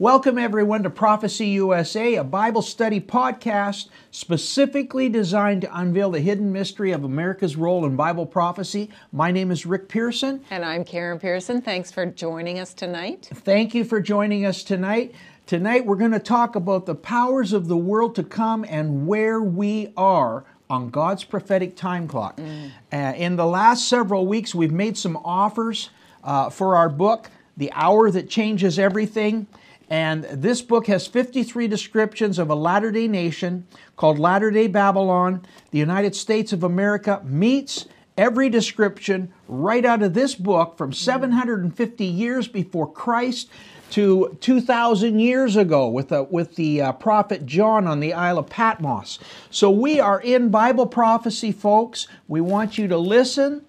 Welcome everyone to Prophecy USA, a Bible study podcast specifically designed to unveil the hidden mystery of America's role in Bible prophecy. My name is Rick Pearson. And I'm Karen Pearson. Thanks for joining us tonight. Thank you for joining us tonight. Tonight we're going to talk about the powers of the world to come and where we are on God's prophetic time clock. In the last several weeks, we've made some offers for our book, The Hour That Changes Everything. And this book has 53 descriptions of a Latter-day nation called Latter-day Babylon. The United States of America meets every description right out of this book from 750 years before Christ to 2,000 years ago with the prophet John on the Isle of Patmos. So we are in Bible prophecy, folks. We want you to listen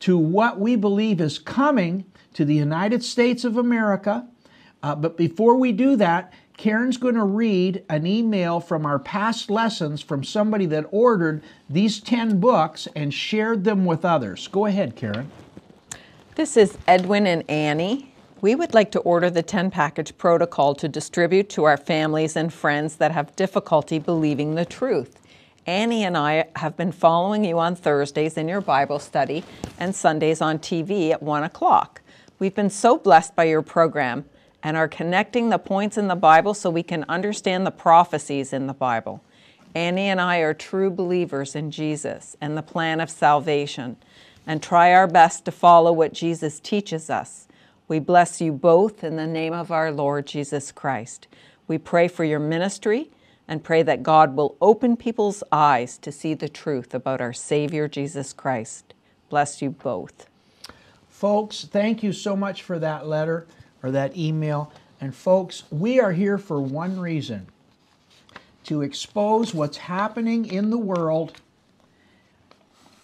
to what we believe is coming to the United States of America. But before we do that, Karen's going to read an email from our past lessons from somebody that ordered these 10 books and shared them with others. Go ahead, Karen. This is Edwin and Annie. We would like to order the 10-package protocol to distribute to our families and friends that have difficulty believing the truth. Annie and I have been following you on Thursdays in your Bible study and Sundays on TV at 1 o'clock. We've been so blessed by your program and are connecting the points in the Bible so we can understand the prophecies in the Bible. Annie and I are true believers in Jesus and the plan of salvation, and try our best to follow what Jesus teaches us. We bless you both in the name of our Lord Jesus Christ. We pray for your ministry and pray that God will open people's eyes to see the truth about our Savior Jesus Christ. Bless you both. Folks, thank you so much for that letter, or that email. And folks, we are here for one reason: to expose what's happening in the world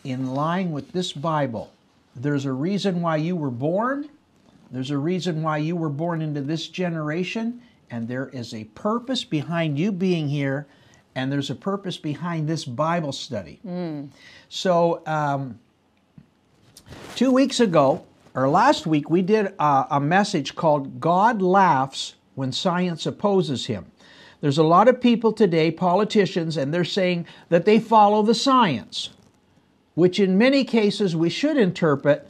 in line with this Bible. There's a reason why you were born. There's a reason why you were born into this generation. And there is a purpose behind you being here. And there's a purpose behind this Bible study. So 2 weeks ago, or last week, we did a message called God Laughs When Science Opposes Him. There's a lot of people today, politicians, and they're saying that they follow the science, which in many cases we should interpret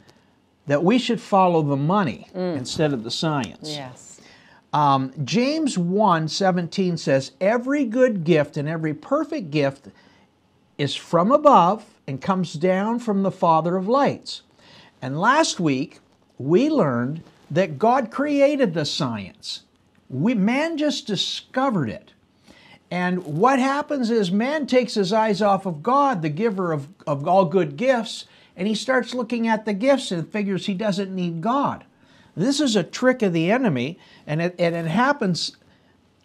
that we should follow the money instead of the science. Yes. James 1:17 says, "Every good gift and every perfect gift is from above and comes down from the Father of lights." And last week, we learned that God created the science. Man just discovered it. And what happens is man takes his eyes off of God, the giver of all good gifts, and he starts looking at the gifts and figures he doesn't need God. This is a trick of the enemy, and it happens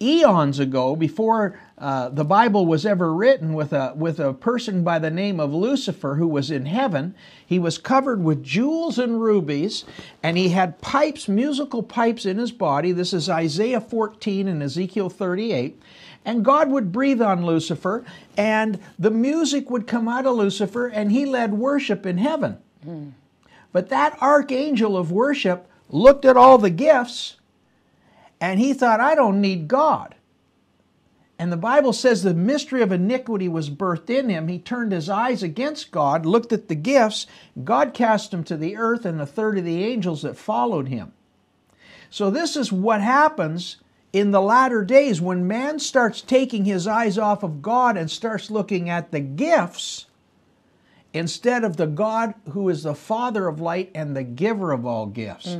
eons ago, before the Bible was ever written, with a person by the name of Lucifer who was in heaven. He was covered with jewels and rubies, and he had pipes, musical pipes in his body. This is Isaiah 14 and Ezekiel 38. And God would breathe on Lucifer, and the music would come out of Lucifer, and he led worship in heaven. But that archangel of worship looked at all the gifts, and he thought, "I don't need God." And the Bible says the mystery of iniquity was birthed in him. He turned his eyes against God, looked at the gifts. God cast him to the earth and a third of the angels that followed him. So this is what happens in the latter days when man starts taking his eyes off of God and starts looking at the gifts instead of the God who is the Father of light and the giver of all gifts.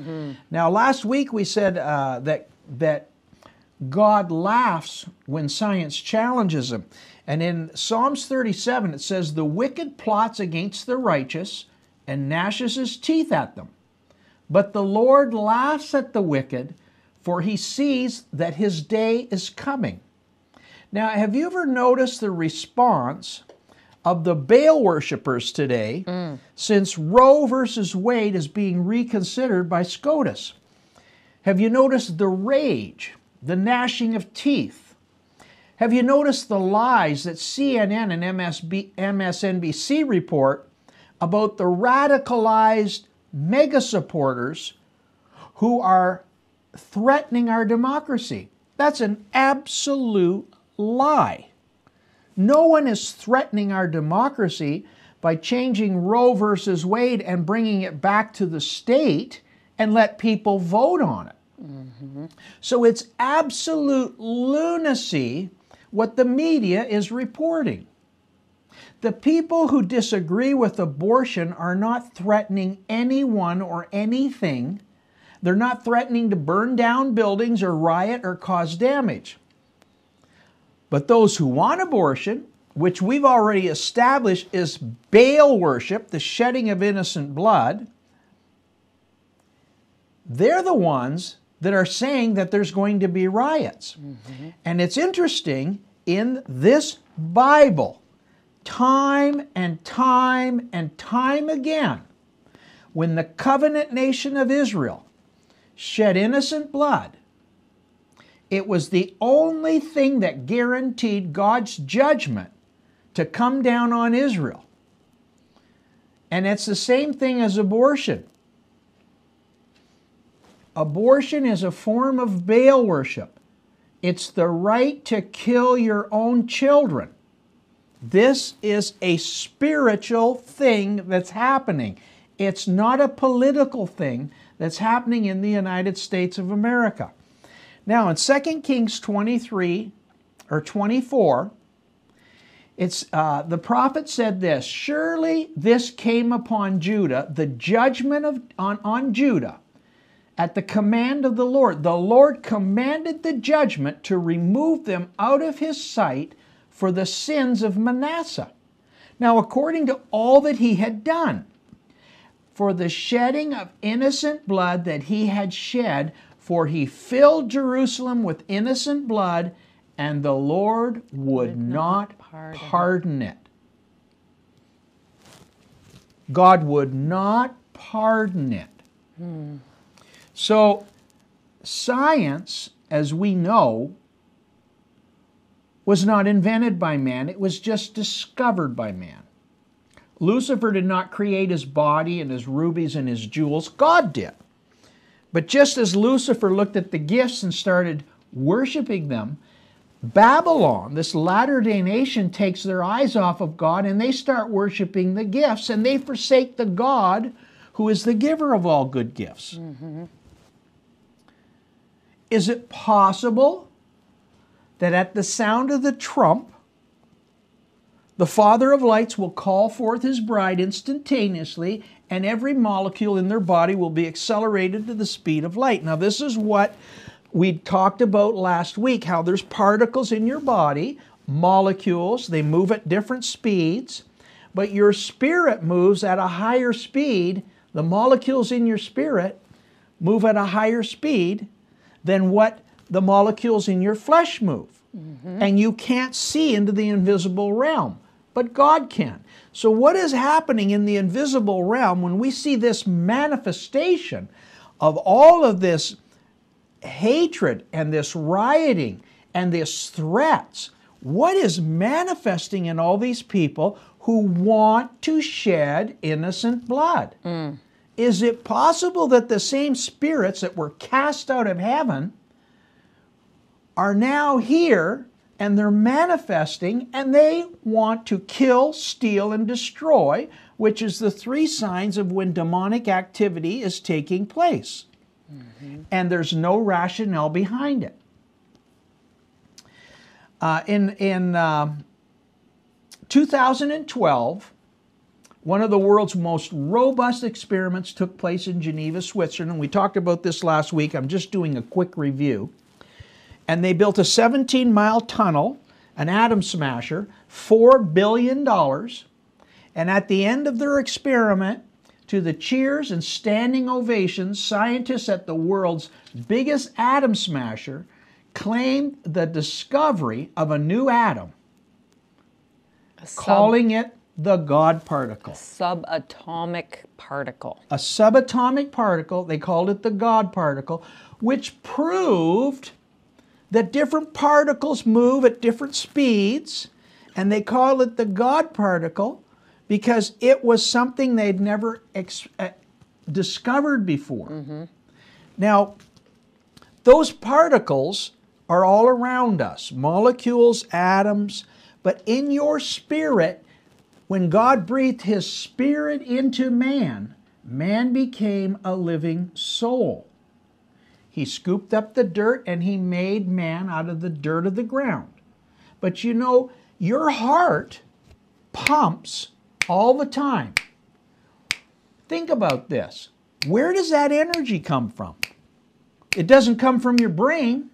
Now, last week we said that God laughs when science challenges him. And in Psalms 37, it says, "The wicked plots against the righteous and gnashes his teeth at them. But the Lord laughs at the wicked, for he sees that his day is coming." Now, have you ever noticed the response of the Baal worshipers today since Roe versus Wade is being reconsidered by SCOTUS? Have you noticed the rage, the gnashing of teeth? Have you noticed the lies that CNN and MSNBC report about the radicalized mega supporters who are threatening our democracy? That's an absolute lie. No one is threatening our democracy by changing Roe versus Wade and bringing it back to the state and let people vote on it. Mm-hmm. So it's absolute lunacy what the media is reporting. The people who disagree with abortion are not threatening anyone or anything. They're not threatening to burn down buildings or riot or cause damage. But those who want abortion, which we've already established is Baal worship, the shedding of innocent blood, they're the ones that are saying that there's going to be riots. Mm-hmm. And it's interesting, in this Bible, time and time and time again, when the covenant nation of Israel shed innocent blood, it was the only thing that guaranteed God's judgment to come down on Israel. And it's the same thing as abortion. Abortion is a form of Baal worship. It's the right to kill your own children. This is a spiritual thing that's happening. It's not a political thing that's happening in the United States of America. Now, in 2 Kings 23 or 24, it's the prophet said this, "Surely this came upon Judah, the judgment on Judah, at the command of the Lord. The Lord commanded the judgment to remove them out of his sight for the sins of Manasseh. Now, according to all that he had done, for the shedding of innocent blood that he had shed, for he filled Jerusalem with innocent blood, and the Lord would not pardon it." God would not pardon it. Hmm. So, science, as we know, was not invented by man. It was just discovered by man. Lucifer did not create his body and his rubies and his jewels. God did. But just as Lucifer looked at the gifts and started worshiping them, Babylon, this Latter-day nation, takes their eyes off of God and they start worshiping the gifts, and they forsake the God who is the giver of all good gifts. Mm-hmm. Is it possible that at the sound of the trump, the Father of lights will call forth his bride instantaneously, and every molecule in their body will be accelerated to the speed of light? Now, this is what we talked about last week, how there's particles in your body, molecules, they move at different speeds, but your spirit moves at a higher speed. The molecules in your spirit move at a higher speed than what the molecules in your flesh move. Mm-hmm. And you can't see into the invisible realm, but God can. So what is happening in the invisible realm when we see this manifestation of all of this hatred and this rioting and these threats? What is manifesting in all these people who want to shed innocent blood? Mm. Is it possible that the same spirits that were cast out of heaven are now here, and they're manifesting, and they want to kill, steal, and destroy, which is the three signs of when demonic activity is taking place? Mm-hmm. And there's no rationale behind it. In 2012, one of the world's most robust experiments took place in Geneva, Switzerland. We talked about this last week. I'm just doing a quick review. And they built a 17-mile tunnel, an atom smasher, $4 billion. And at the end of their experiment, to the cheers and standing ovations, scientists at the world's biggest atom smasher claimed the discovery of a new atom, calling it the God Particle. A subatomic particle. A subatomic particle. They called it the God Particle, which proved that different particles move at different speeds, and they call it the God Particle because it was something they'd never discovered before. Mm-hmm. Now, those particles are all around us, molecules, atoms, but in your spirit, when God breathed his spirit into man, man became a living soul. He scooped up the dirt and he made man out of the dirt of the ground. But you know, your heart pumps all the time. Think about this. Where does that energy come from? It doesn't come from your brain.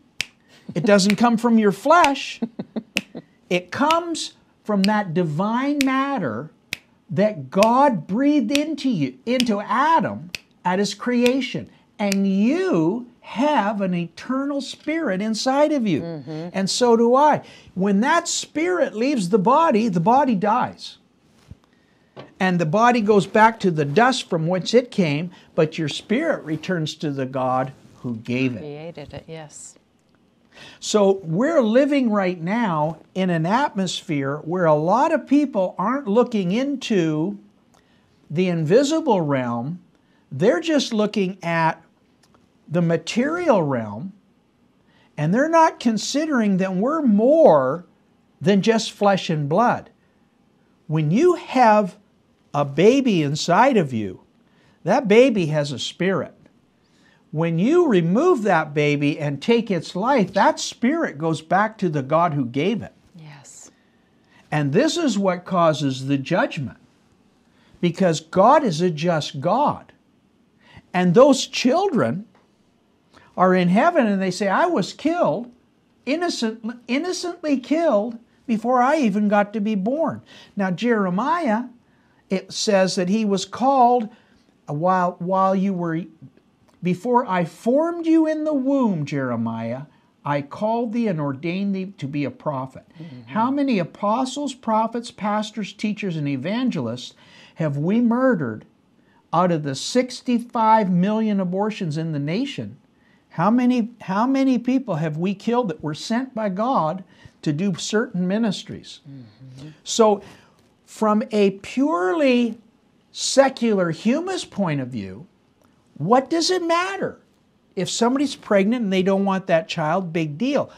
It doesn't come from your flesh. It comes from that divine matter that God breathed into you, into Adam at his creation. And you have an eternal spirit inside of you. Mm-hmm. And so do I. When that spirit leaves the body dies. And the body goes back to the dust from whence it came, but your spirit returns to the God who gave it. Created it, yes. So we're living right now in an atmosphere where a lot of people aren't looking into the invisible realm. They're just looking at the material realm, and they're not considering that we're more than just flesh and blood. When you have a baby inside of you, that baby has a spirit. When you remove that baby and take its life, that spirit goes back to the God who gave it. Yes. And this is what causes the judgment, because God is a just God. And those children are in heaven and they say, I was killed, innocently killed before I even got to be born. Now, Jeremiah, it says that he was called while you were... Before I formed you in the womb, Jeremiah, I called thee and ordained thee to be a prophet. Mm-hmm. How many apostles, prophets, pastors, teachers, and evangelists have we murdered out of the 65 million abortions in the nation? How many people have we killed that were sent by God to do certain ministries? Mm-hmm. So from a purely secular humanist point of view, what does it matter? If somebody's pregnant and they don't want that child, big deal.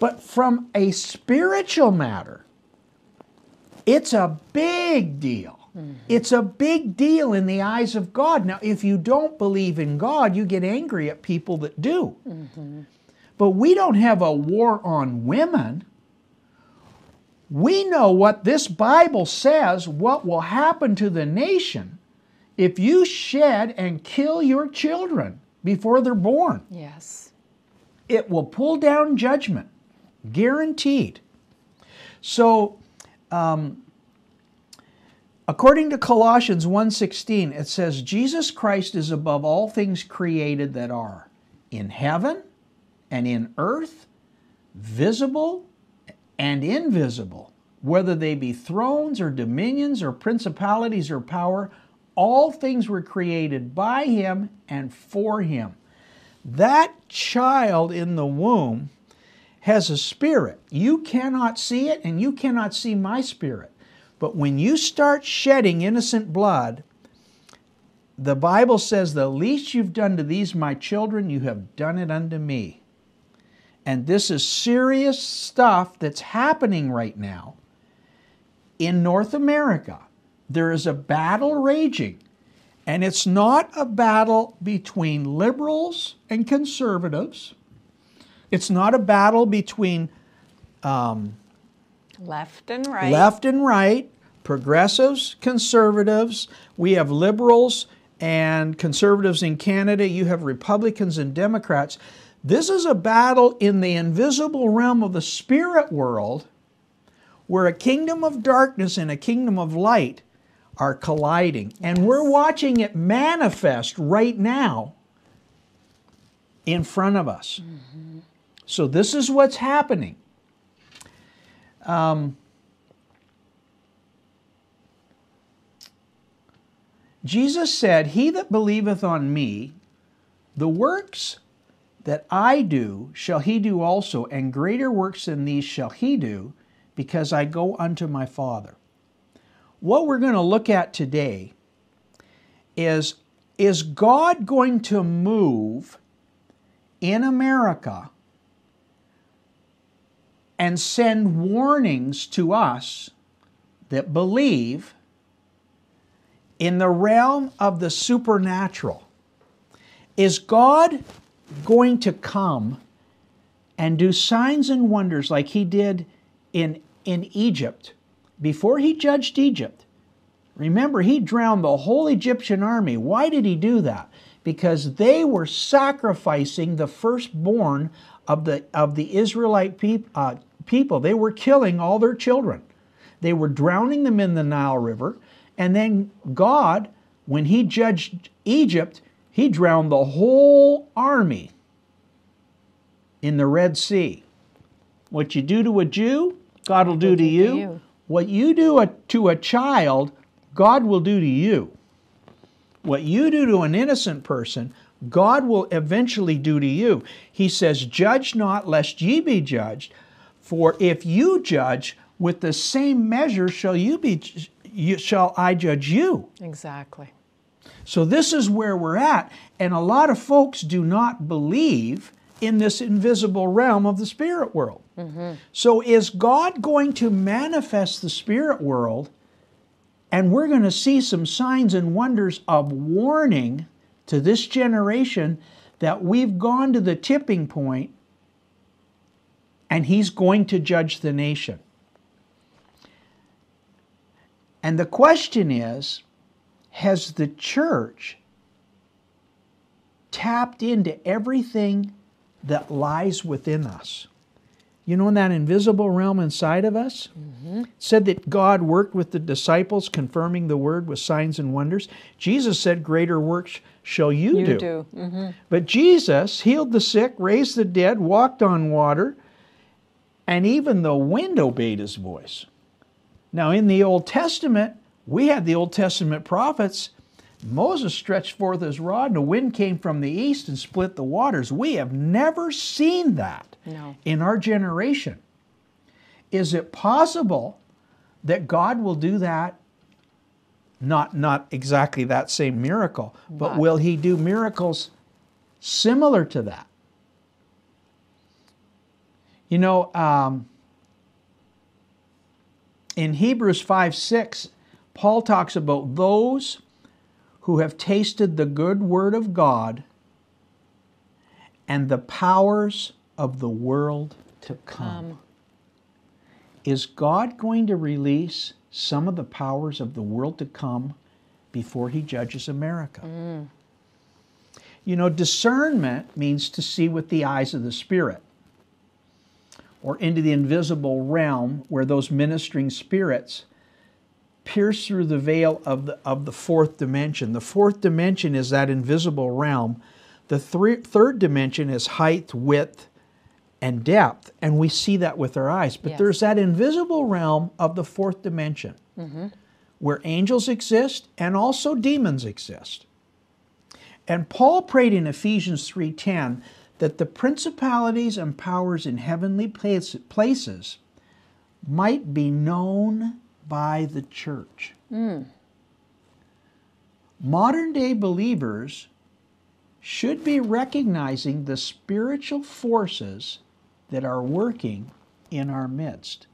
But from a spiritual matter, it's a big deal. Mm-hmm. It's a big deal in the eyes of God. Now, if you don't believe in God, you get angry at people that do. Mm-hmm. But we don't have a war on women. We know what this Bible says, what will happen to the nation if you shed and kill your children before they're born. Yes. It will pull down judgment, guaranteed. So, according to Colossians 1:16, it says, Jesus Christ is above all things created that are in heaven and in earth, visible and invisible, whether they be thrones or dominions or principalities or power, all things were created by him and for him. That child in the womb has a spirit. You cannot see it, and you cannot see my spirit. But when you start shedding innocent blood, the Bible says, the least you've done to these my children, you have done it unto me. And this is serious stuff that's happening right now in North America. There is a battle raging, and it's not a battle between liberals and conservatives. It's not a battle between left and right, progressives, conservatives. We have liberals and conservatives in Canada. You have Republicans and Democrats. This is a battle in the invisible realm of the spirit world, where a kingdom of darkness and a kingdom of light are colliding. Yes. And we're watching it manifest right now in front of us. Mm-hmm. So this is what's happening. Jesus said, he that believeth on me, the works that I do shall he do also, and greater works than these shall he do, because I go unto my Father. What we're going to look at today is God going to move in America and send warnings to us that believe in the realm of the supernatural. Is God going to come and do signs and wonders like he did in Egypt before he judged Egypt? Remember, he drowned the whole Egyptian army. Why did he do that? Because they were sacrificing the firstborn of the Israelite people. They were killing all their children. They were drowning them in the Nile River. And then God, when he judged Egypt, he drowned the whole army in the Red Sea. What you do to a Jew, God will do to you. What you do to a child, God will do to you. What you do to an innocent person, God will eventually do to you. He says, judge not, lest ye be judged. For if you judge, with the same measure shall I judge you. Exactly. So this is where we're at. And a lot of folks do not believe in this invisible realm of the spirit world. Mm-hmm. So is God going to manifest the spirit world, and we're going to see some signs and wonders of warning to this generation that we've gone to the tipping point and he's going to judge the nation? And the question is, has the church tapped into everything that lies within us? You know, in that invisible realm inside of us, mm-hmm. said that God worked with the disciples, confirming the word with signs and wonders. Jesus said, greater works shall you do. Mm-hmm. But Jesus healed the sick, raised the dead, walked on water, and even the wind obeyed his voice. Now, in the Old Testament, we had the Old Testament prophets. Moses stretched forth his rod, and a wind came from the east and split the waters. We have never seen that in our generation. Is it possible that God will do that? Not exactly that same miracle, but will he do miracles similar to that? You know, in Hebrews 5:6, Paul talks about those who have tasted the good word of God and the powers of the world to come. Is God going to release some of the powers of the world to come before he judges America? Mm. You know, discernment means to see with the eyes of the Spirit, or into the invisible realm where those ministering spirits pierce through the veil of the fourth dimension. The fourth dimension is that invisible realm. The third dimension is height, width, and depth. And we see that with our eyes. But there's that invisible realm of the fourth dimension where angels exist and also demons exist. And Paul prayed in Ephesians 3:10 that the principalities and powers in heavenly places might be known by the church. Mm. Modern day believers should be recognizing the spiritual forces that are working in our midst.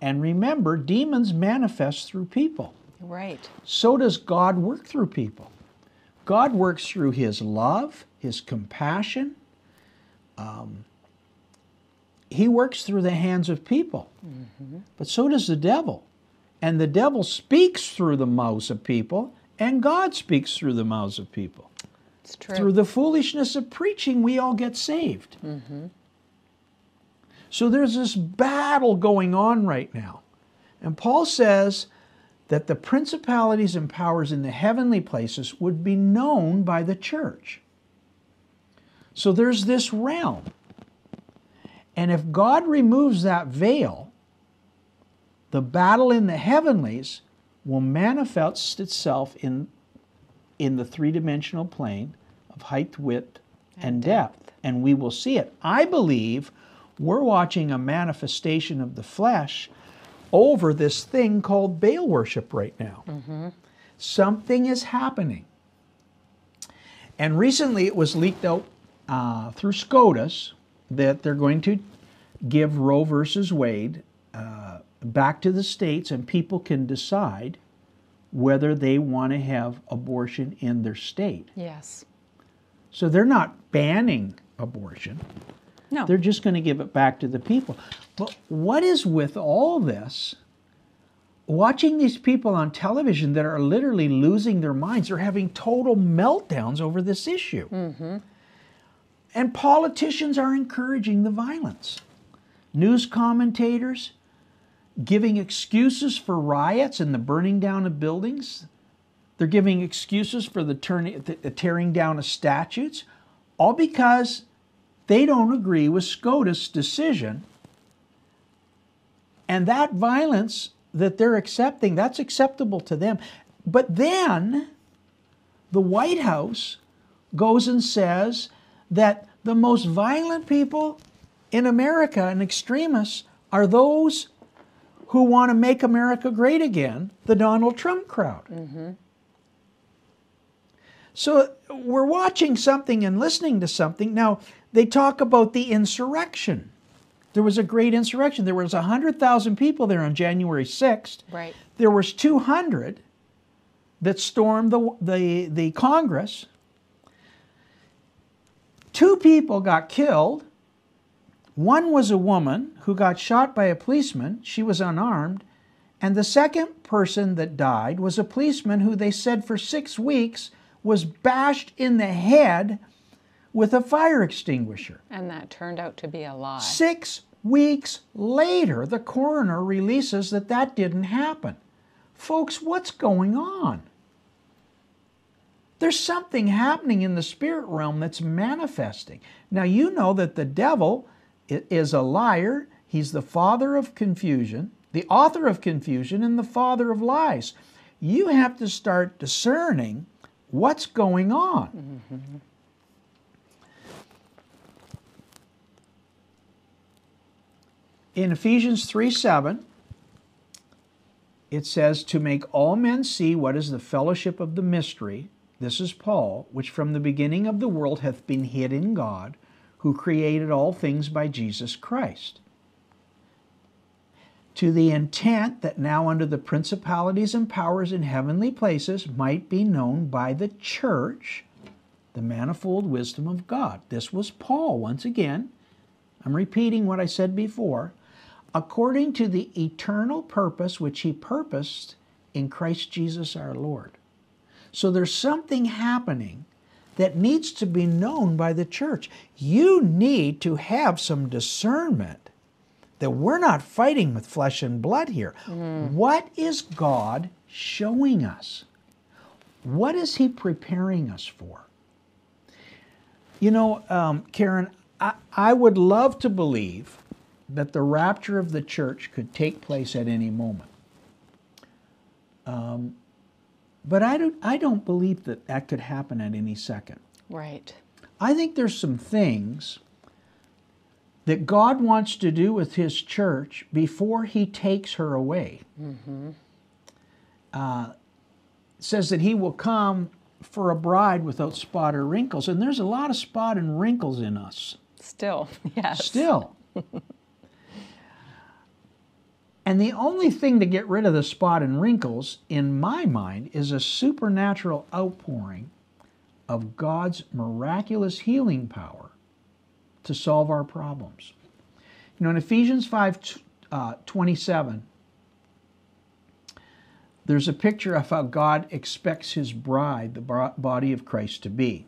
And remember, demons manifest through people. Right. So does God work through people. God works through his love, his compassion. He works through the hands of people. Mm-hmm. But so does the devil. And the devil speaks through the mouths of people, and God speaks through the mouths of people. It's true. Through the foolishness of preaching, we all get saved. Mm-hmm. So there's this battle going on right now. And Paul says that the principalities and powers in the heavenly places would be known by the church. So there's this realm. And if God removes that veil, the battle in the heavenlies will manifest itself in the three-dimensional plane of height, width, and depth. And we will see it. I believe we're watching a manifestation of the flesh over this thing called Baal worship right now. Mm-hmm. Something is happening. And recently it was leaked out through SCOTUS that they're going to give Roe versus Wade back to the states, and people can decide whether they want to have abortion in their state. Yes. So they're not banning abortion. No. They're just going to give it back to the people. But what is with all this? Watching these people on television that are literally losing their minds, they're having total meltdowns over this issue. Mm-hmm. And politicians are encouraging the violence. News commentators giving excuses for riots and the burning down of buildings. They're giving excuses for the tearing down of statues, all because they don't agree with SCOTUS' decision. And that violence that they're accepting, that's acceptable to them. But then the White House goes and says that the most violent people in America and extremists are those who want to make America great again, the Donald Trump crowd. Mm-hmm. So we're watching something and listening to something. Now, they talk about the insurrection. There was a great insurrection. There was 100,000 people there on January 6th. Right. There was 200 that stormed the Congress. 2 people got killed. 1 was a woman who got shot by a policeman. She was unarmed. And the second person that died was a policeman who they said for 6 weeks was bashed in the head with a fire extinguisher. And that turned out to be a lie. 6 weeks later, the coroner releases that that didn't happen. Folks, what's going on? There's something happening in the spirit realm that's manifesting. Now, you know that the devil is a liar. He's the father of confusion, the author of confusion, and the father of lies. You have to start discerning what's going on. Mm-hmm. In Ephesians 3:7, it says, "To make all men see what is the fellowship of the mystery," this is Paul, "which from the beginning of the world hath been hid in God, who created all things by Jesus Christ, to the intent that now under the principalities and powers in heavenly places might be known by the church the manifold wisdom of God." This was Paul once again. I'm repeating what I said before. "According to the eternal purpose which he purposed in Christ Jesus our Lord." So there's something happening that needs to be known by the church. You need to have some discernment that we're not fighting with flesh and blood here. Mm. What is God showing us? What is he preparing us for? You know, Karen, I would love to believe that the rapture of the church could take place at any moment. But I don't believe that that could happen at any second. Right. I think there's some things that God wants to do with his church before he takes her away. Mm-hmm. It says that he will come for a bride without spot or wrinkles. And there's a lot of spot and wrinkles in us. Still, yes. Still. And the only thing to get rid of the spot and wrinkles, in my mind, is a supernatural outpouring of God's miraculous healing power to solve our problems. You know, in Ephesians 5:27, there's a picture of how God expects his bride, the body of Christ, to be.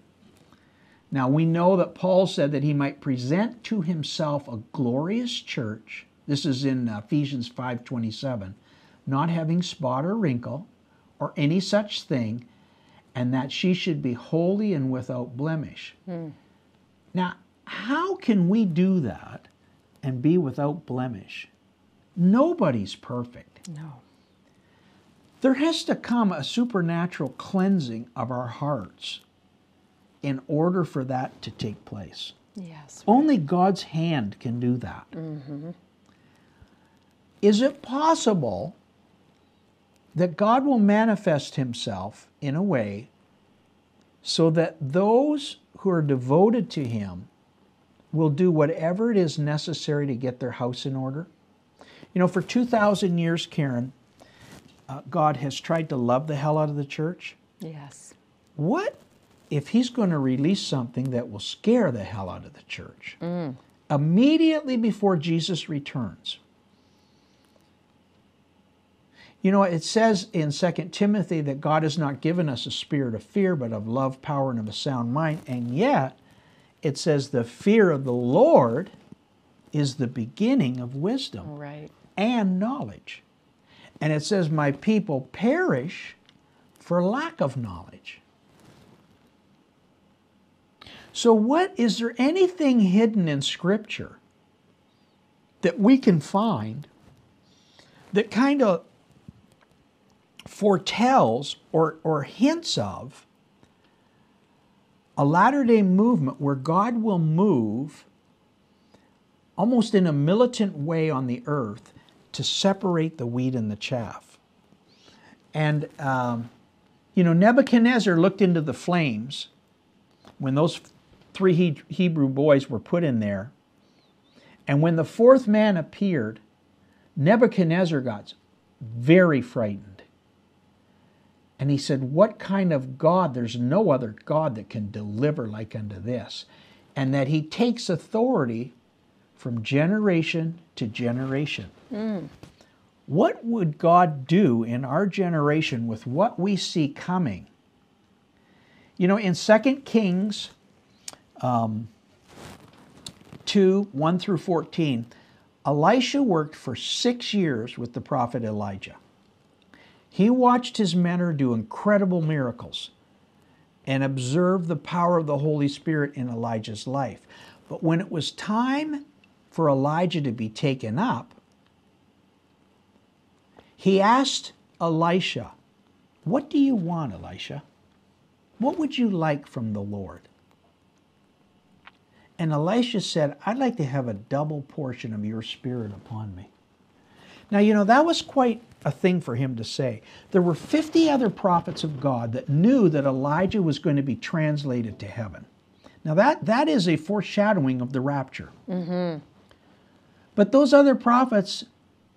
Now, we know that Paul said that he might present to himself a glorious church. This is in Ephesians 5:27, "not having spot or wrinkle or any such thing, and that she should be holy and without blemish." Mm. Now, how can we do that and be without blemish? Nobody's perfect. No. There has to come a supernatural cleansing of our hearts in order for that to take place. Yes. Right. Only God's hand can do that. Mm-hmm. Is it possible that God will manifest himself in a way so that those who are devoted to him will do whatever it is necessary to get their house in order. You know, for 2,000 years, Karen, God has tried to love the hell out of the church. Yes. What if he's going to release something that will scare the hell out of the church immediately before Jesus returns? You know, it says in 2 Timothy that God has not given us a spirit of fear, but of love, power, and of a sound mind. And yet, it says the fear of the Lord is the beginning of wisdom and knowledge. And it says, my people perish for lack of knowledge. So what, is there anything hidden in Scripture that we can find that kind of foretells or hints of a Latter-day movement where God will move almost in a militant way on the earth to separate the wheat and the chaff? And, you know, Nebuchadnezzar looked into the flames when those three Hebrew boys were put in there. And when the fourth man appeared, Nebuchadnezzar got very frightened. And he said, what kind of God? There's no other God that can deliver like unto this. And that he takes authority from generation to generation. What would God do in our generation with what we see coming? You know, in 2 Kings 2:1-14, Elisha worked for 6 years with the prophet Elijah. He watched his mentor do incredible miracles and observed the power of the Holy Spirit in Elijah's life. But when it was time for Elijah to be taken up, he asked Elisha, what do you want, Elisha? What would you like from the Lord? And Elisha said, I'd like to have a double portion of your spirit upon me. Now, you know, that was quite a thing for him to say. There were 50 other prophets of God that knew that Elijah was going to be translated to heaven. Now, that is a foreshadowing of the rapture. But those other prophets,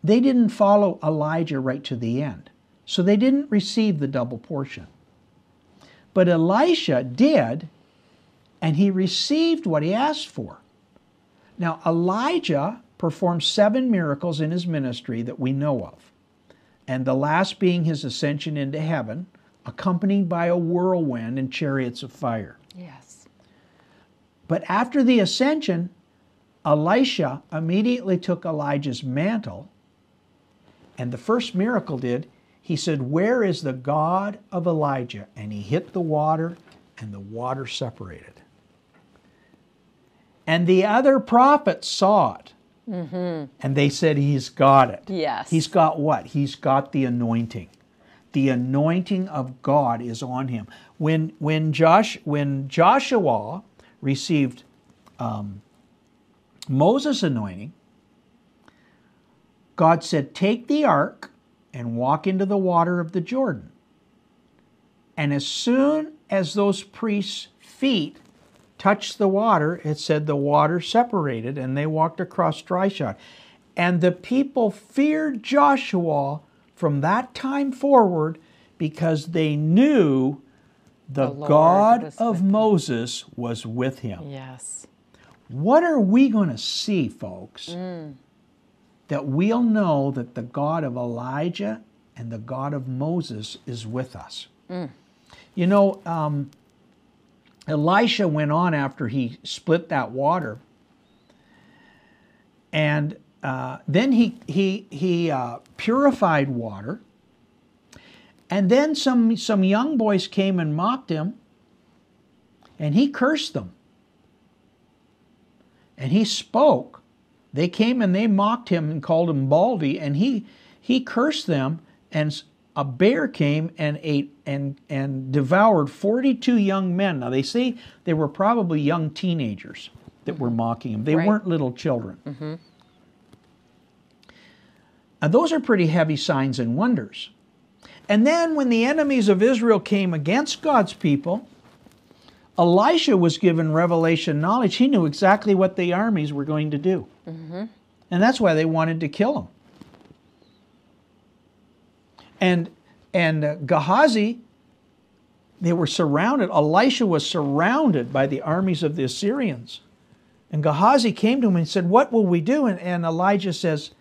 they didn't follow Elijah right to the end. So they didn't receive the double portion. But Elisha did, and he received what he asked for. Now, Elijah performed 7 miracles in his ministry that we know of, and the last being his ascension into heaven, accompanied by a whirlwind and chariots of fire. Yes. But after the ascension, Elisha immediately took Elijah's mantle, and the first miracle did, he said, where is the God of Elijah? And he hit the water, and the water separated. And the other prophets saw it. And they said, he's got it. Yes. He's got what? He's got the anointing. The anointing of God is on him. When Joshua received Moses' anointing, God said, take the ark and walk into the water of the Jordan. And as soon as those priests' feet touched the water, it said the water separated, and they walked across dry shod. And the people feared Joshua from that time forward because they knew the God of Moses was with him. Yes. What are we going to see, folks, that we'll know that the God of Elijah and the God of Moses is with us? You know, Elisha went on after he split that water, and then he purified water, and then some young boys came and mocked him, and he cursed them, and he spoke. They came and they mocked him and called him Baldy, and he cursed them, and a bear came and ate and devoured 42 young men. Now, they say they were probably young teenagers that were mocking him. They weren't little children. And those are pretty heavy signs and wonders. And then when the enemies of Israel came against God's people, Elisha was given revelation knowledge. He knew exactly what the armies were going to do. Mm-hmm. And that's why they wanted to kill him. And Gehazi, they were surrounded. Elisha was surrounded by the armies of the Assyrians. And Gehazi came to him and said, what will we do? And Elisha says,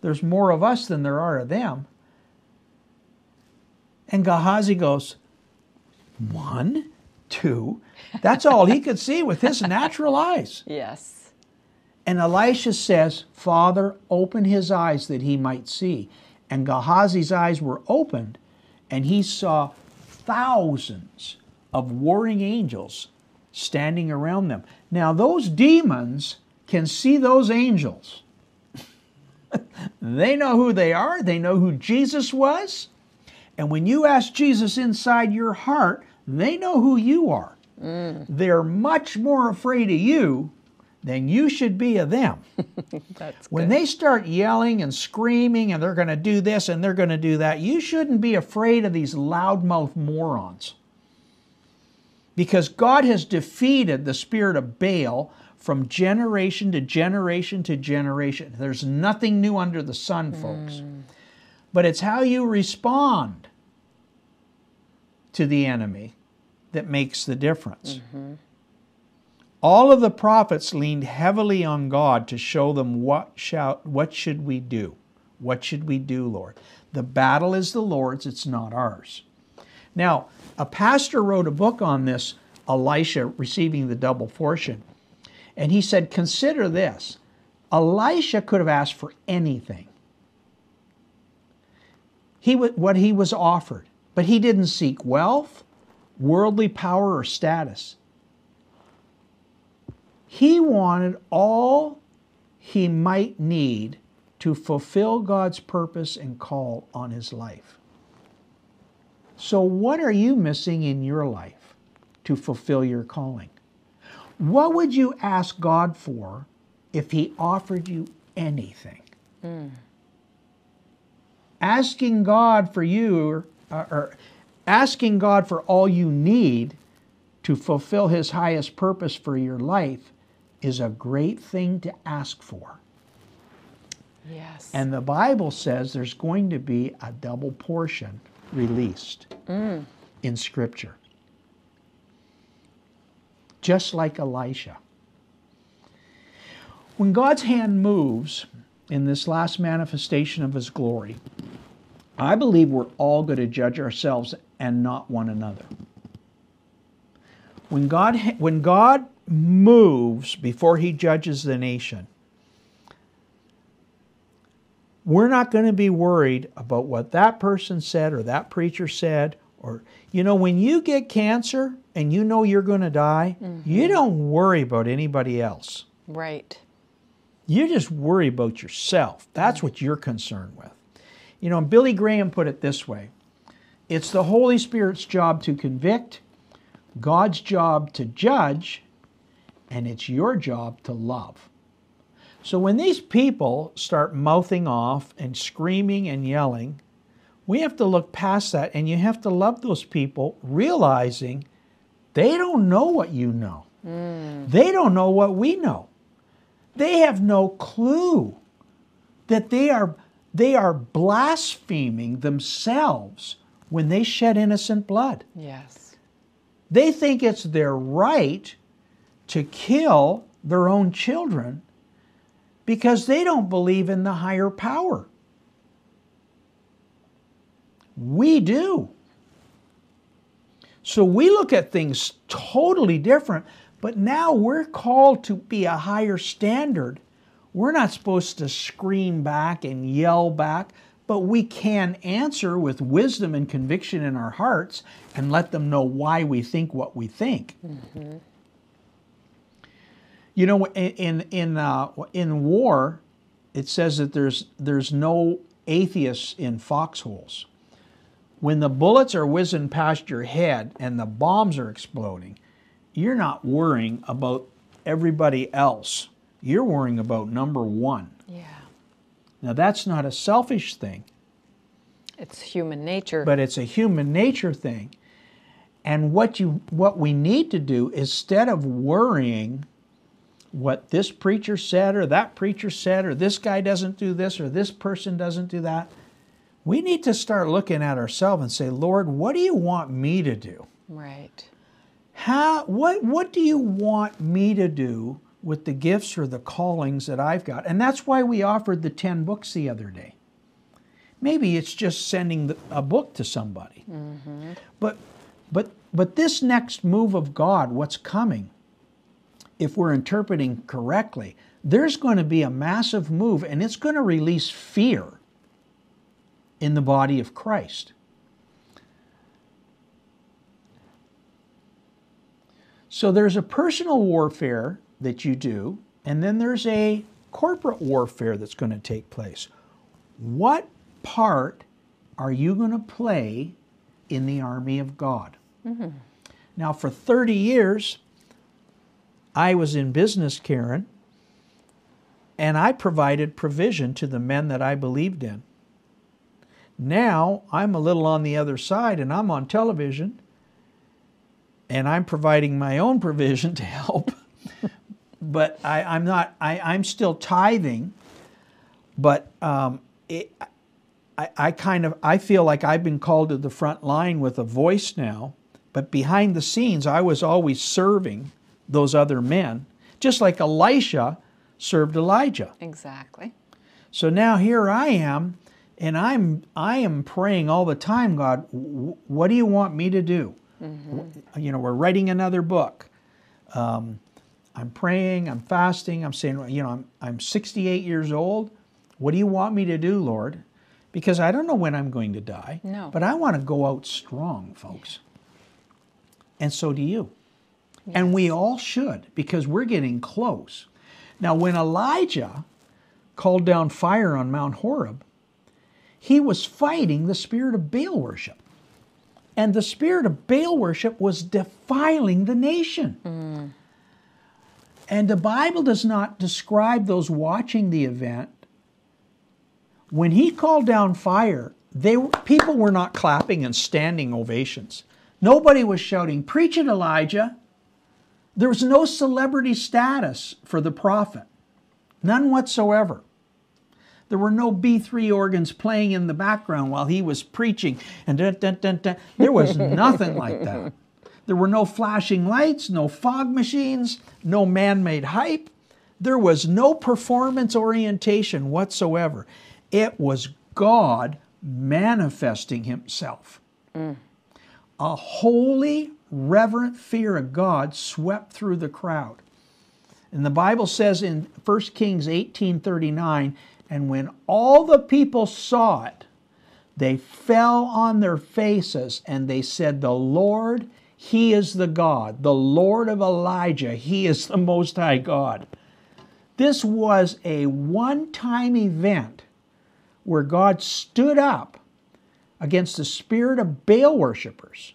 there's more of us than there are of them. And Gehazi goes, 1, 2. That's all he could see with his natural eyes. Yes. And Elisha says, Father, open his eyes that he might see. And Gehazi's eyes were opened, and he saw thousands of warring angels standing around them. Now, those demons can see those angels. They know who they are. They know who Jesus was. And when you ask Jesus inside your heart, they know who you are. Mm. They're much more afraid of you than you should be of them. That's when good. They start yelling and screaming and they're going to do this and they're going to do that, you shouldn't be afraid of these loudmouth morons. Because God has defeated the spirit of Baal from generation to generation to generation. There's nothing new under the sun, folks. Mm. But it's how you respond to the enemy that makes the difference. Mm-hmm. All of the prophets leaned heavily on God to show them what should we do? What should we do, Lord? The battle is the Lord's, it's not ours. Now, a pastor wrote a book on this, Elisha receiving the double portion. And he said, consider this. Elisha could have asked for anything. What he was offered, but he didn't seek wealth, worldly power, or status. He wanted all he might need to fulfill God's purpose and call on his life. So what are you missing in your life to fulfill your calling? What would you ask God for if he offered you anything? Mm. Asking God for you, or asking God for all you need to fulfill his highest purpose for your life is a great thing to ask for. Yes. And the Bible says there's going to be a double portion released in Scripture. Just like Elisha. When God's hand moves in this last manifestation of his glory, I believe we're all going to judge ourselves and not one another. When God moves before he judges the nation, we're not going to be worried about what that person said or that preacher said. Or, you know, when you get cancer and you know you're going to die, mm-hmm. you don't worry about anybody else. Right. You just worry about yourself. That's what you're concerned with. You know, and Billy Graham put it this way. It's the Holy Spirit's job to convict, God's job to judge, and it's your job to love. So when these people start mouthing off and screaming and yelling, we have to look past that, and you have to love those people, realizing they don't know what you know. Mm. They don't know what we know. They have no clue that they are blaspheming themselves when they shed innocent blood. Yes. They think it's their right to kill their own children because they don't believe in the higher power. We do. So we look at things totally different. But now we're called to be a higher standard. We're not supposed to scream back and yell back, but we can answer with wisdom and conviction in our hearts and let them know why we think what we think. Mm-hmm. You know, in war, it says that there's no atheists in foxholes. When the bullets are whizzing past your head and the bombs are exploding, you're not worrying about everybody else. You're worrying about number one. Yeah. Now, that's not a selfish thing. It's human nature. But it's a human nature thing. And what we need to do, instead of worrying what this preacher said or that preacher said or this guy doesn't do this or this person doesn't do that, we need to start looking at ourselves and say, Lord, what do you want me to do? Right. What do you want me to do with the gifts or the callings that I've got? And that's why we offered the 10 books the other day. Maybe it's just sending a book to somebody. Mm-hmm. But this next move of God, what's coming, if we're interpreting correctly, there's going to be a massive move, and it's going to release fear in the body of Christ. So there's a personal warfare that you do, and then there's a corporate warfare that's going to take place. What part are you going to play in the army of God? Mm-hmm. Now, for 30 years, I was in business, Karen, and I provided provision to the men that I believed in. Now, I'm a little on the other side, and I'm on television, and I'm providing my own provision to help. But I'm still tithing, but I feel like I've been called to the front line with a voice now, but behind the scenes, I was always serving those other men, just like Elisha served Elijah. Exactly. So now here I am, and I am praying all the time, God, what do you want me to do? Mm-hmm. You know, we're writing another book. I'm praying, I'm fasting, I'm saying, you know, I'm 68 years old. What do you want me to do, Lord? Because I don't know when I'm going to die. No. But I want to go out strong, folks. And so do you. Yes. And we all should, because we're getting close. Now, when Elijah called down fire on Mount Horeb, he was fighting the spirit of Baal worship. And the spirit of Baal worship was defiling the nation. Mm. And the Bible does not describe those watching the event. When he called down fire, people were not clapping and standing ovations. Nobody was shouting, "Preach it, Elijah." There was no celebrity status for the prophet. None whatsoever. There were no B3 organs playing in the background while he was preaching. And dun, dun, dun, dun. There was nothing like that. There were no flashing lights, no fog machines, no man-made hype. There was no performance orientation whatsoever. It was God manifesting himself. Mm. A holy, reverent fear of God swept through the crowd. And the Bible says in 1 Kings 18:39, and when all the people saw it, they fell on their faces and they said, "The Lord, he is the God, the Lord of Elijah, he is the Most High God." This was a one-time event where God stood up against the spirit of Baal worshipers.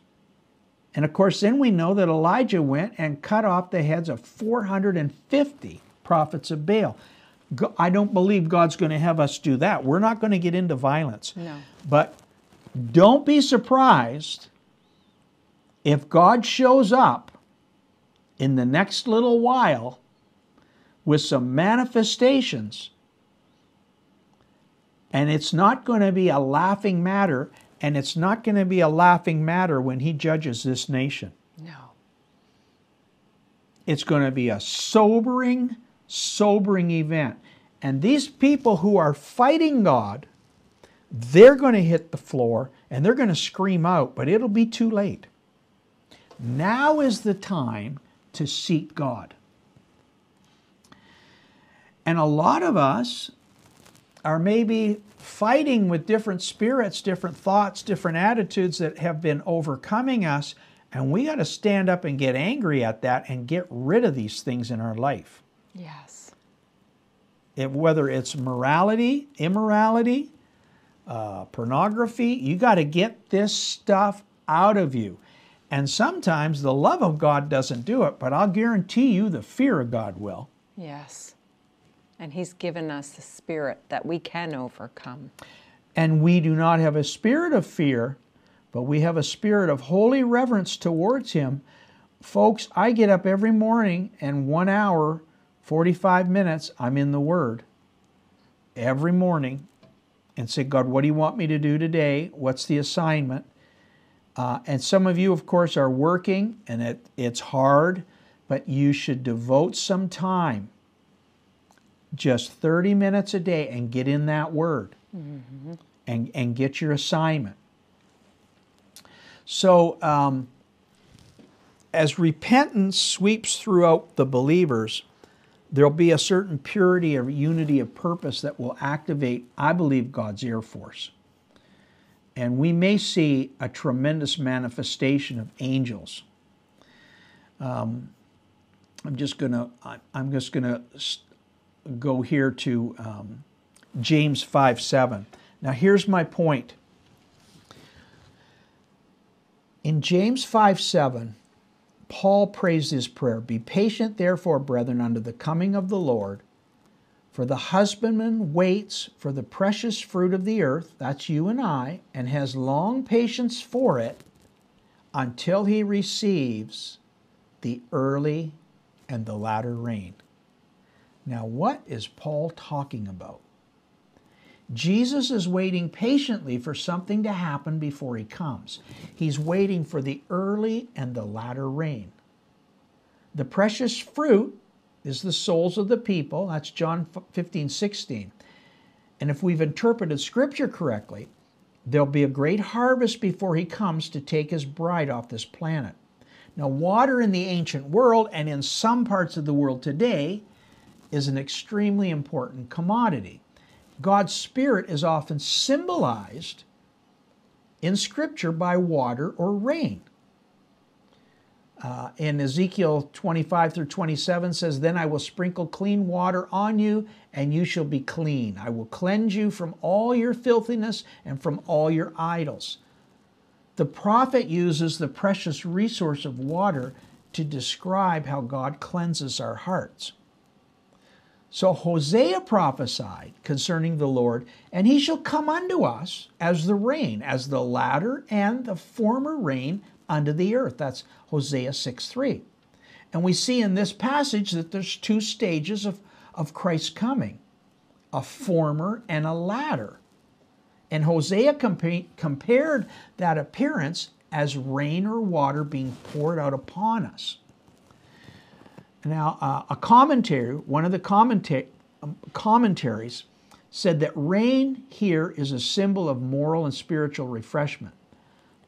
And of course, then we know that Elijah went and cut off the heads of 450 prophets of Baal. I don't believe God's going to have us do that. We're not going to get into violence. No. But don't be surprised if God shows up in the next little while with some manifestations, and it's not going to be a laughing matter. And it's not going to be a laughing matter when he judges this nation. No. It's going to be a sobering, sobering event. And these people who are fighting God, they're going to hit the floor and they're going to scream out, but it'll be too late. Now is the time to seek God. And a lot of us are maybe fighting with different spirits, different thoughts, different attitudes that have been overcoming us, and we got to stand up and get angry at that and get rid of these things in our life. Yes. Whether it's morality, immorality, pornography, you got to get this stuff out of you. And sometimes the love of God doesn't do it, but I'll guarantee you the fear of God will. Yes. And he's given us a spirit that we can overcome. And we do not have a spirit of fear, but we have a spirit of holy reverence towards him. Folks, I get up every morning and 1 hour, 45 minutes, I'm in the Word. Every morning, and say, God, what do you want me to do today? What's the assignment? And some of you, of course, are working, and it's hard, but you should devote some time, just 30 minutes a day, and get in that Word. Mm-hmm. and get your assignment. So as repentance sweeps throughout the believers, there'll be a certain purity or unity of purpose that will activate, I believe, God's air force. And we may see a tremendous manifestation of angels. I'm just gonna go here to James 5:7. Now here's my point. In James 5:7, Paul prays this prayer, "Be patient, therefore, brethren, unto the coming of the Lord. For the husbandman waits for the precious fruit of the earth," that's you and I, "and has long patience for it until he receives the early and the latter rain." Now, what is Paul talking about? Jesus is waiting patiently for something to happen before he comes. He's waiting for the early and the latter rain. The precious fruit is the souls of the people. That's John 15:16. And if we've interpreted Scripture correctly, there'll be a great harvest before he comes to take his bride off this planet. Now, water in the ancient world and in some parts of the world today is an extremely important commodity. God's Spirit is often symbolized in Scripture by water or rain. In Ezekiel 25 through 27 says, "Then I will sprinkle clean water on you, and you shall be clean. I will cleanse you from all your filthiness and from all your idols." The prophet uses the precious resource of water to describe how God cleanses our hearts. So Hosea prophesied concerning the Lord, "And he shall come unto us as the rain, as the latter and the former rain unto the earth." That's Hosea 6:3. And we see in this passage that there's two stages of Christ's coming, a former and a latter. And Hosea compared that appearance as rain or water being poured out upon us. Now, one of the commentaries said that rain here is a symbol of moral and spiritual refreshment.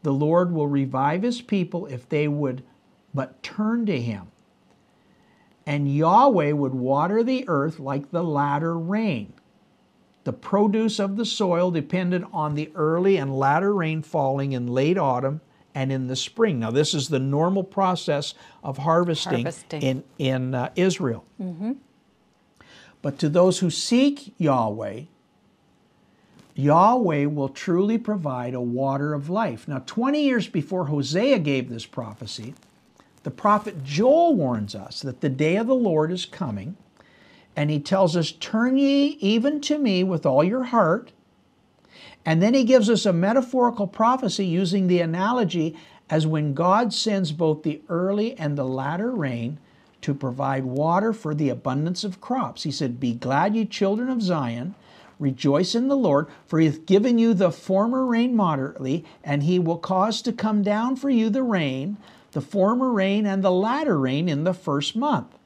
The Lord will revive his people if they would but turn to him. And Yahweh would water the earth like the latter rain. The produce of the soil depended on the early and latter rain falling in late autumn and in the spring. Now, this is the normal process of harvesting. in Israel. Mm-hmm. But to those who seek Yahweh, Yahweh will truly provide a water of life. Now, 20 years before Hosea gave this prophecy, the prophet Joel warns us that the day of the Lord is coming, and he tells us, "Turn ye even to me with all your heart." And then he gives us a metaphorical prophecy using the analogy as when God sends both the early and the latter rain to provide water for the abundance of crops. He said, "Be glad, ye children of Zion, rejoice in the Lord, for he hath given you the former rain moderately, and he will cause to come down for you the rain, the former rain and the latter rain in the first month."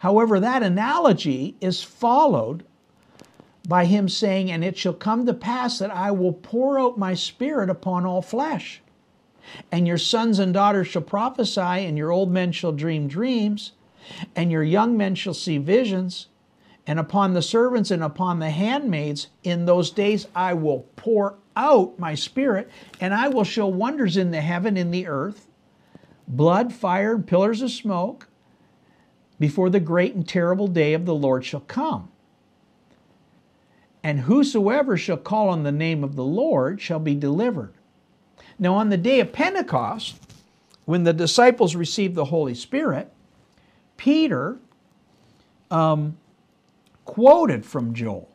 However, that analogy is followed by him saying, "And it shall come to pass that I will pour out my Spirit upon all flesh. And your sons and daughters shall prophesy, and your old men shall dream dreams, and your young men shall see visions, and upon the servants and upon the handmaids in those days I will pour out my Spirit, and I will show wonders in the heaven, in the earth, blood, fire, and pillars of smoke, before the great and terrible day of the Lord shall come. And whosoever shall call on the name of the Lord shall be delivered." Now, on the day of Pentecost, when the disciples received the Holy Spirit, Peter quoted from Joel.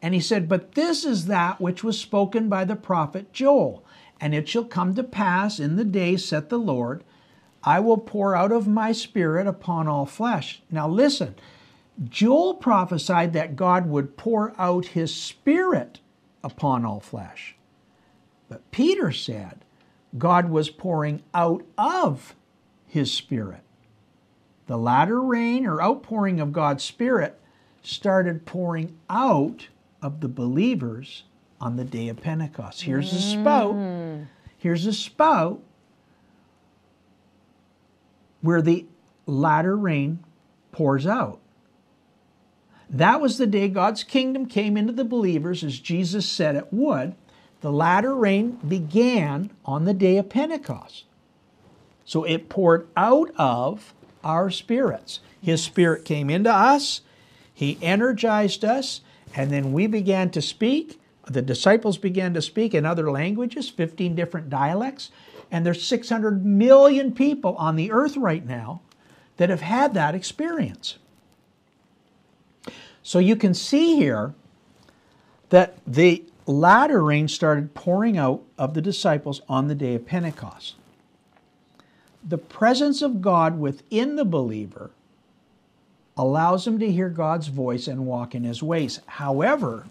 And he said, "But this is that which was spoken by the prophet Joel. And it shall come to pass in the day, saith the Lord, I will pour out of my spirit upon all flesh. Now listen, Joel prophesied that God would pour out his spirit upon all flesh. But Peter said God was pouring out of his spirit. The latter rain or outpouring of God's spirit started pouring out of the believers on the day of Pentecost. Here's a spout. Here's a spout where the latter rain pours out. That was the day God's kingdom came into the believers as Jesus said it would. The latter rain began on the day of Pentecost. So it poured out of our spirits. His spirit came into us. He energized us. And then we began to speak. The disciples began to speak in other languages, 15 different dialects. And there's 600 million people on the earth right now that have had that experience. So you can see here that the latter rain started pouring out of the disciples on the day of Pentecost. The presence of God within the believer allows him to hear God's voice and walk in his ways. However,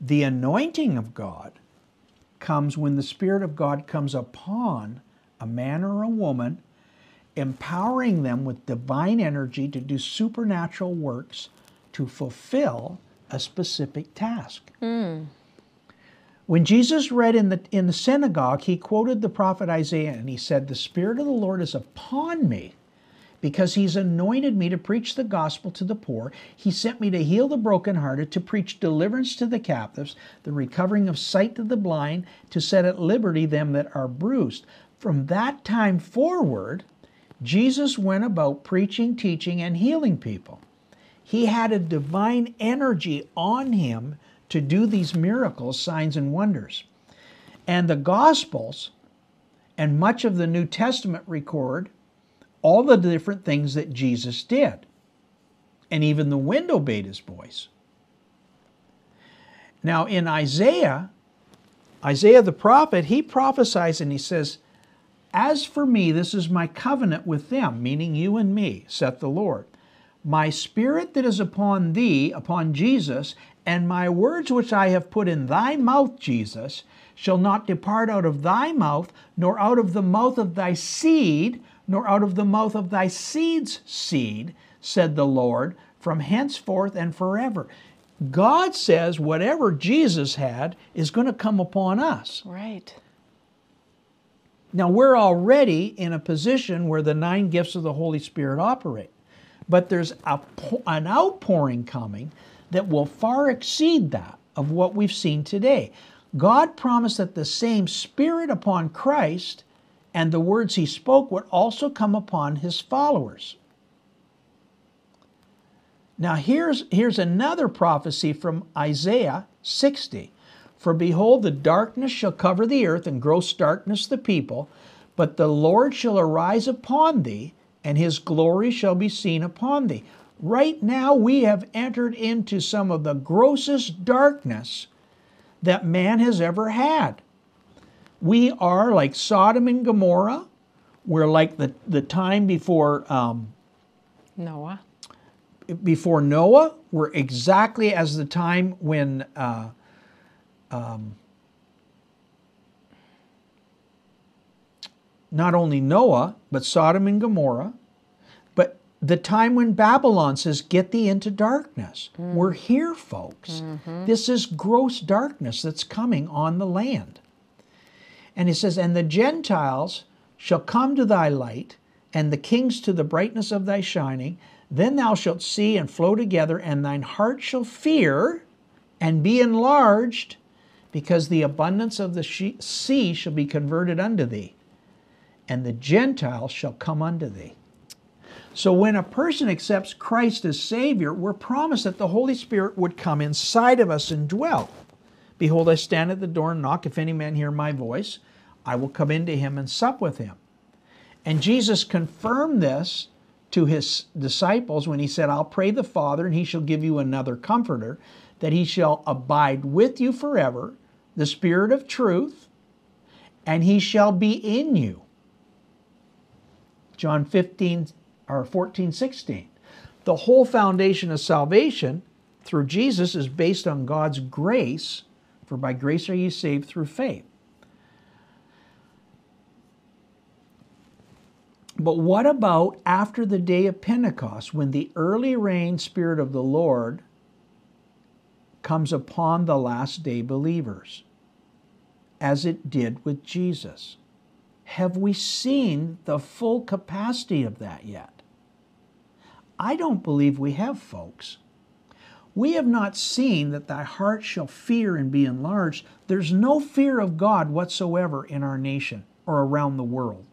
the anointing of God comes when the Spirit of God comes upon a man or a woman, empowering them with divine energy to do supernatural works to fulfill a specific task. When Jesus read in the synagogue, he quoted the prophet Isaiah, and he said, "The Spirit of the Lord is upon me, because he's anointed me to preach the gospel to the poor. He sent me to heal the brokenhearted, to preach deliverance to the captives, the recovering of sight to the blind, to set at liberty them that are bruised." From that time forward, Jesus went about preaching, teaching, and healing people. He had a divine energy on him to do these miracles, signs, and wonders. And the Gospels and much of the New Testament record all the different things that Jesus did. And even the wind obeyed his voice. Now in Isaiah, Isaiah the prophet, he prophesies and he says, "As for me, this is my covenant with them," meaning you and me, saith the Lord. "My spirit that is upon thee," upon Jesus, "and my words which I have put in thy mouth," Jesus, "shall not depart out of thy mouth, nor out of the mouth of thy seed, nor out of the mouth of thy seed's seed, said the Lord, from henceforth and forever." God says whatever Jesus had is going to come upon us. Right. Now, we're already in a position where the 9 gifts of the Holy Spirit operate. But there's an outpouring coming that will far exceed that of what we've seen today. God promised that the same Spirit upon Christ and the words he spoke would also come upon his followers. Now here's another prophecy from Isaiah 60. "For behold, the darkness shall cover the earth, and gross darkness the people. But the Lord shall arise upon thee, and his glory shall be seen upon thee." Right now we have entered into some of the grossest darkness that man has ever had. We are like Sodom and Gomorrah. We're like the time before Noah. Before Noah, we're exactly as the time when not only Noah, but Sodom and Gomorrah. But the time when Babylon says, "Get thee into darkness." We're here, folks. This is gross darkness that's coming on the land. And he says, "And the Gentiles shall come to thy light, and the kings to the brightness of thy shining. Then thou shalt see and flow together, and thine heart shall fear and be enlarged, because the abundance of the sea shall be converted unto thee, and the Gentiles shall come unto thee." So when a person accepts Christ as Savior, we're promised that the Holy Spirit would come inside of us and dwell. "Behold, I stand at the door and knock. If any man hear my voice, I will come into him and sup with him." And Jesus confirmed this to his disciples when he said, "I'll pray the Father, and he shall give you another comforter, that he shall abide with you forever, the Spirit of truth. and he shall be in you. John 15 or 14, 16. The whole foundation of salvation through Jesus is based on God's grace, for by grace are ye saved through faith. But what about after the day of Pentecost, when the early rain Spirit of the Lord comes upon the last day believers, as it did with Jesus? Have we seen the full capacity of that yet? I don't believe we have, folks. We have not seen that thy heart shall fear and be enlarged. There's no fear of God whatsoever in our nation or around the world.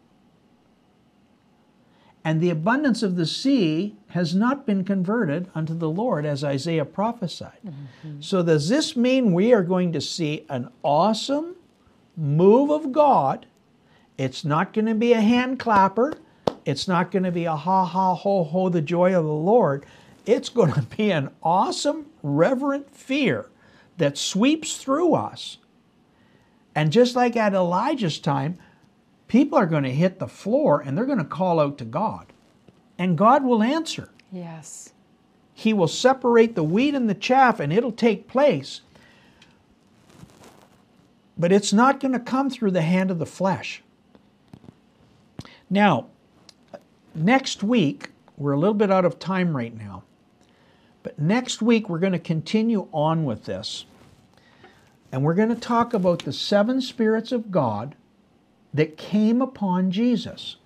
And the abundance of the sea has not been converted unto the Lord, as Isaiah prophesied. Mm-hmm. So does this mean we are going to see an awesome move of God? It's not going to be a hand clapper. It's not going to be a ha-ha-ho-ho, the joy of the Lord. It's going to be an awesome, reverent fear that sweeps through us. And just like at Elijah's time, people are going to hit the floor and they're going to call out to God. And God will answer. Yes. He will separate the wheat and the chaff, and it'll take place. But it's not going to come through the hand of the flesh. Now, next week, we're a little bit out of time right now, but next week we're going to continue on with this. And we're going to talk about the seven spirits of God that came upon Jesus.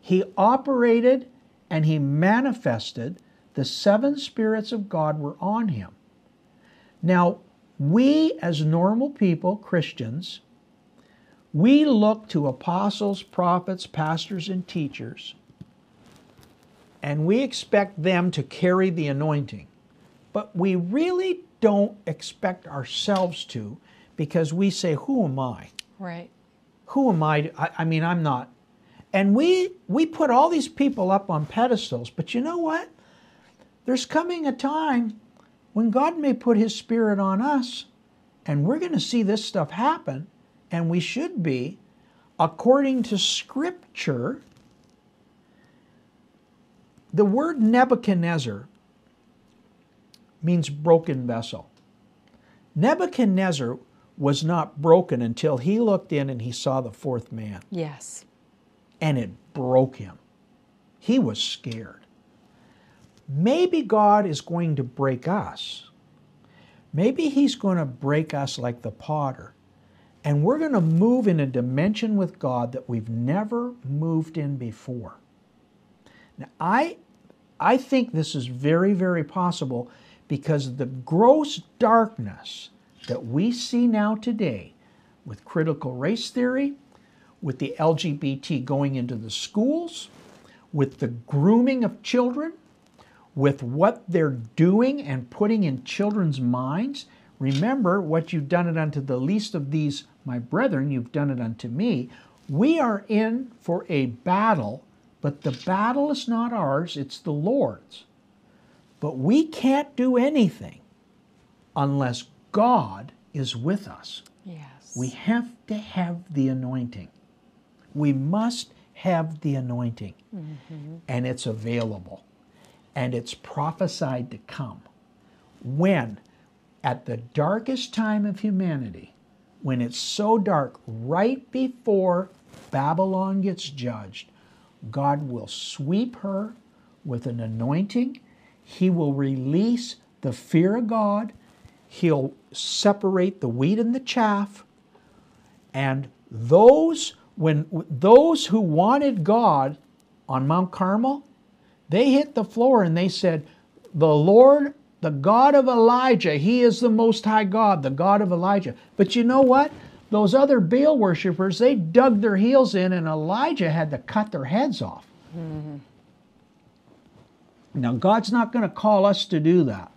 He operated and he manifested. The seven spirits of God were on him. Now, we as normal people, Christians, we look to apostles, prophets, pastors, and teachers, and we expect them to carry the anointing. But we really don't expect ourselves to, because we say, who am I? Right. Who am I? I mean, I'm not. And we put all these people up on pedestals, but you know what? There's coming a time when God may put his Spirit on us, and we're going to see this stuff happen. And we should be, according to Scripture. The word Nebuchadnezzar means broken vessel. Nebuchadnezzar was not broken until he looked in and he saw the fourth man. Yes. And it broke him. He was scared. Maybe God is going to break us. Maybe he's going to break us like the potter. And we're going to move in a dimension with God that we've never moved in before. Now, I think this is very, very possible, because the gross darkness that we see now today with critical race theory, with the LGBT going into the schools, with the grooming of children, with what they're doing and putting in children's minds. Remember, what you've done it unto the least of these, my brethren, you've done it unto me. We are in for a battle, but the battle is not ours, it's the Lord's. But we can't do anything unless God is with us. Yes. We have to have the anointing. We must have the anointing. Mm-hmm. And it's available. And it's prophesied to come. When? At the darkest time of humanity, when it's so dark, right before Babylon gets judged, God will sweep her with an anointing. He will release the fear of God. He'll separate the wheat and the chaff. And those who wanted God on Mount Carmel, they hit the floor and they said, the Lord, the God of Elijah, he is the Most High God, the God of Elijah. But you know what? Those other Baal worshipers, they dug their heels in, and Elijah had to cut their heads off. Mm-hmm. Now, God's not going to call us to do that.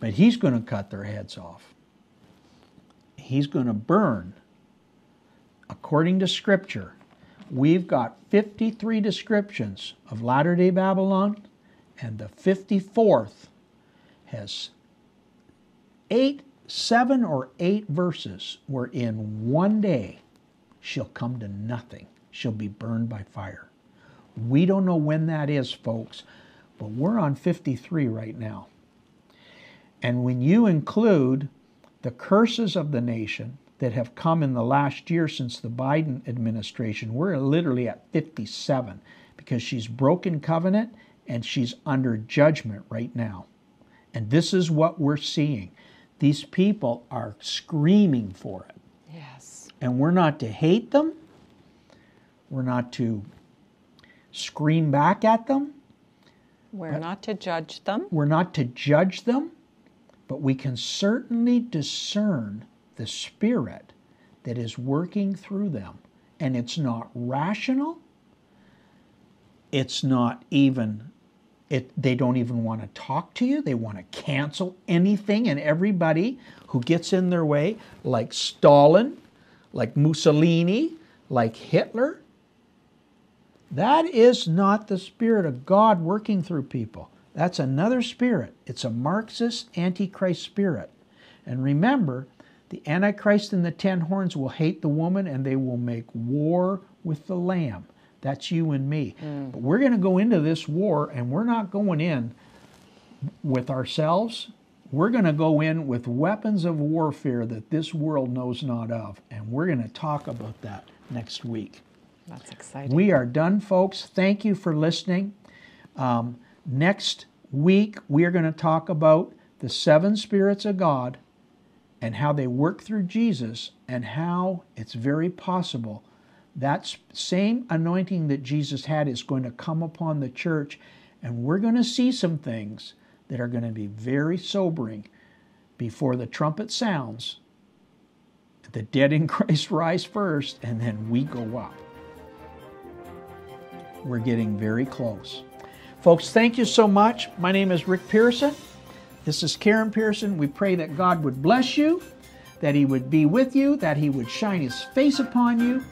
But he's going to cut their heads off. He's going to burn. According to Scripture, we've got 53 descriptions of Latter-day Babylon, and the 54th has 8 7 or 8 verses where in one day she'll come to nothing. She'll be burned by fire. We don't know when that is, folks, but we're on 53 right now. And when you include the curses of the nation that have come in the last year since the Biden administration, we're literally at 57 because she's broken covenant and she's under judgment right now. And this is what we're seeing. These people are screaming for it. Yes. And we're not to hate them. We're not to scream back at them. We're not to judge them. We're not to judge them, but we can certainly discern the spirit that is working through them. And it's not rational. It's not even, they don't even want to talk to you. They want to cancel anything and everybody who gets in their way, like Stalin, like Mussolini, like Hitler. That is not the Spirit of God working through people. That's another spirit. It's a Marxist Antichrist spirit. And remember, the Antichrist and the 10 horns will hate the woman and they will make war with the Lamb. That's you and me. Mm. But we're going to go into this war and we're not going in with ourselves. We're going to go in with weapons of warfare that this world knows not of. And we're going to talk about that next week. That's exciting. We are done, folks. Thank you for listening. Next week, we are going to talk about the 7 spirits of God and how they work through Jesus and how it's very possible that same anointing that Jesus had is going to come upon the church. And we're going to see some things that are going to be very sobering before the trumpet sounds. The dead in Christ rise first, and then we go up. We're getting very close. Folks, thank you so much. My name is Rick Pearson. This is Karen Pearson. We pray that God would bless you, that He would be with you, that He would shine His face upon you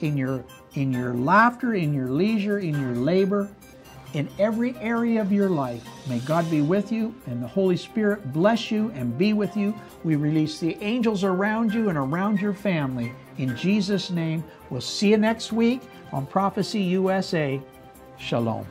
in your laughter, in your leisure, in your labor, in every area of your life. May God be with you and the Holy Spirit bless you and be with you. We release the angels around you and around your family. In Jesus' name, we'll see you next week on Prophecy USA. Shalom.